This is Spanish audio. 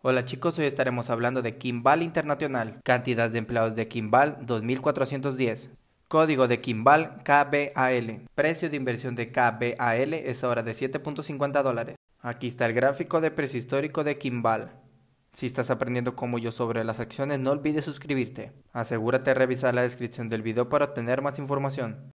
Hola chicos, hoy estaremos hablando de Kimball International. Cantidad de empleados de Kimball 2410. Código de Kimball KBAL. Precio de inversión de KBAL es ahora de $7.50. Aquí está el gráfico de precio histórico de Kimball. Si estás aprendiendo como yo sobre las acciones, no olvides suscribirte. Asegúrate de revisar la descripción del video para obtener más información.